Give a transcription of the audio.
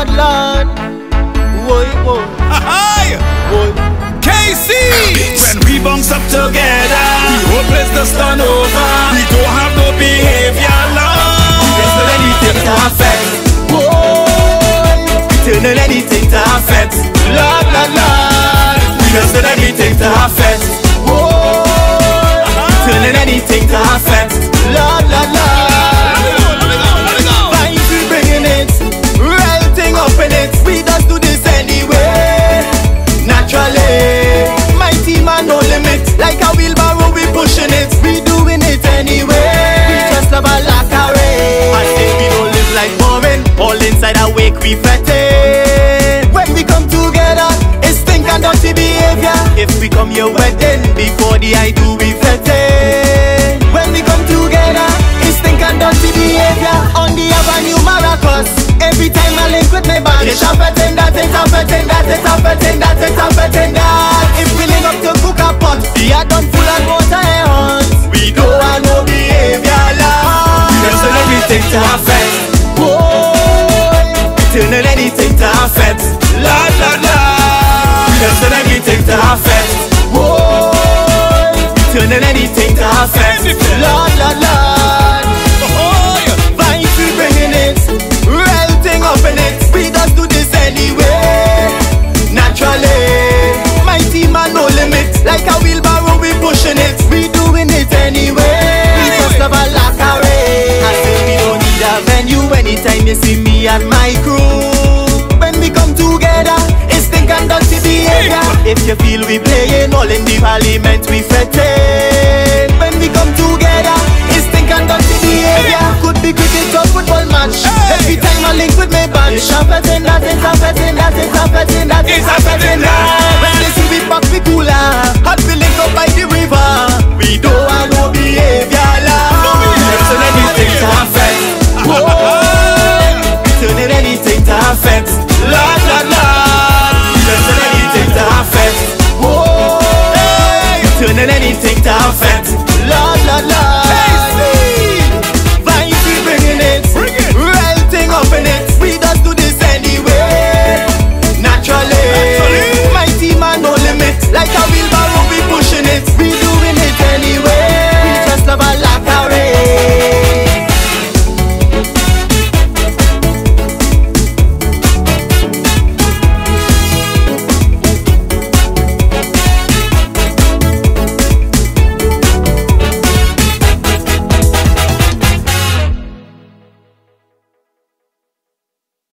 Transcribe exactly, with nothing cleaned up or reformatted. Badland. Boy, boy. Hi, boy. K C. When we bounce up together, we hopeless the stand over. We don't have no behavior, love. We don't let anything to affect. Boy, we don't let anything to affect. Lord, Lord, Lord. We don't let anything to affect. Boy, we don't let anything to affect. Lord, Lord, Lord. We fretting. When we come together, it's stink and dirty behavior. If we come your wedding, before the I do we fretting. When we come together, it's stink and dirty behavior. On the avenue Maracas, every time I link with my band, it's happening, that it's happening, that it's happening, that it's happening, that. If we link up to cook a pot, we are done full and water and hands. We don't want no behavior, love. We don't let anything to affect. Don't let anything to affect. La la la. We don't let anything to affect. Whoa. Don't let anything to affect. La la la. Oh yeah. Vibes we bringing it, real thing up in it. We just do this anyway, naturally. Mighty man no limit, like a wheelbarrow we pushing it. We doing it anyway. We just love a lot of rain. I say we don't need a venue anytime you see me and my crew. If you feel we playing, all in the parliament we fretting. When we come together, it's stink and dirty behavior. Could be cricket or football match. Every time I link with my band, it's happening, that it's happening, that it's happening, that it's happening. When they see we pack we cooler, hot we link up by the river. We don't want no behavior, love. We don't turn anything to affect. We turn anything to affect. La la la. We don't turn anything to affect. Whoa, hey. We turn anything to affect.